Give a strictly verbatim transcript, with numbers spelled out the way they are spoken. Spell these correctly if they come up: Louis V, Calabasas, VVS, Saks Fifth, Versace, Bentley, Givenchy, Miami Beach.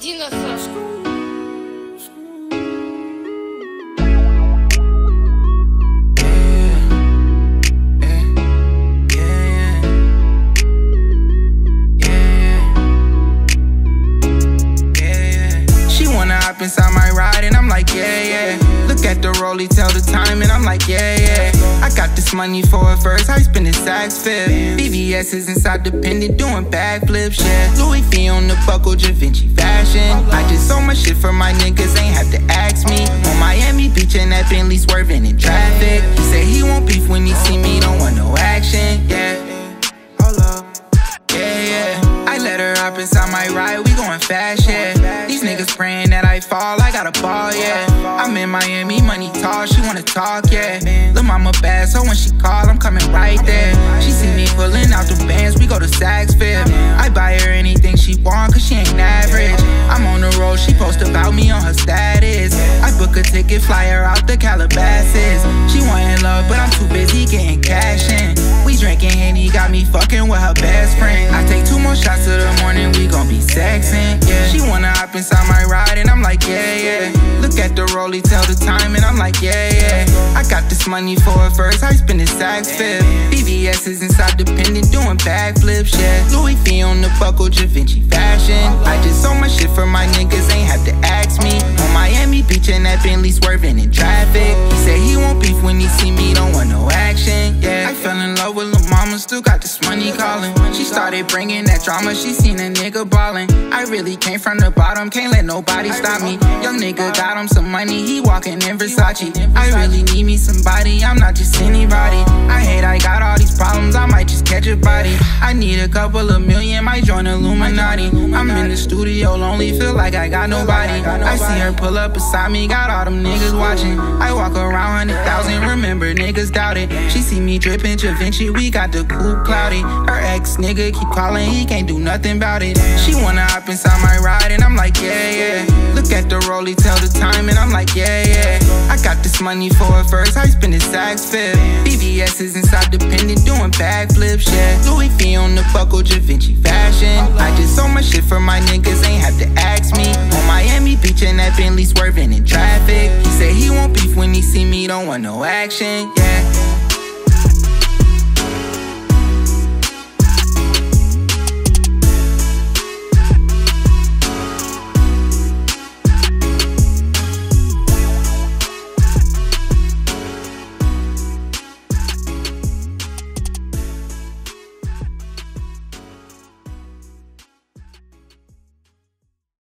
Dinosaur. Inside my ride and I'm like, yeah, yeah. Look at the rollie, tell the time and I'm like, yeah, yeah. I got this money for a verse, I spend it Saks Fifth. V V S is inside the pendant, doing backflips, yeah. Louis V on the buckle, Givenchy fashion. I just sold my shit for my niggas, ain't have to ask me. On Miami Beach and that Bentley, swerving in traffic. He said he won't beef when he see me, don't want no action, yeah. Up inside my ride, we going fast, yeah. These niggas praying that I fall, I got a ball, yeah. I'm in Miami, money tall, she wanna talk, yeah. Lil' mama bad, so when she call, I'm coming right there. She see me pulling out the bands, we go to Saks Fifth. I buy her anything she want, cause she ain't average. I'm on the road, she post about me on her status. I book a ticket, fly her out to Calabasas. She wantin' love, but I'm too busy getting cash in. We drinking Henny, got me fucking with her best friend. I take two more shots to the morning, we gon' be sexin', yeah. She wanna hop inside my ride and I'm like, yeah, yeah. Look at the rollie, tell the time and I'm like, yeah, yeah. I got this money for a verse, I spend it Saks Fifth. V V S is inside the pendant, doing backflips, yeah. Louis V on the buckle, Givenchy fashion. I just sold my shit for my niggas, ain't have to ask me. On Miami Beach and that Bentley, swerving in traffic. He said he won't beef when he see me, don't want no action, yeah. I fell in love with lil' mama, still got this money calling. She started bringing that drama, she seen a nigga ballin'. I really came from the bottom, can't let nobody stop me. Young nigga got him some money, he walkin' in Versace. I really need me somebody, I'm not just anybody. I hate I got all these problems, I might just catch a body. I need a couple of million, might join Illuminati. I'm in the studio lonely, feel like I got nobody. I see her pull up beside me, got all them niggas watchin'. I walk around one hundred thousand, remember niggas doubted. She see me drippin' Givenchy, we got the coupe cloudy. Her ex nigga keep calling, he can't do nothing about it. She wanna hop inside my ride and I'm like, yeah, yeah. Look at the rollie, tell the time and I'm like, yeah, yeah. I got this money for a verse, I spend it Saks Fifth. V V S is inside the pendant, doing backflips, yeah. Louis V on the buckle, Givenchy fashion. I just sold my shit for my niggas, ain't have to ask me. On Miami Beach and that Bentley, swerving in traffic. He said he won't beef when he see me, don't want no action, yeah.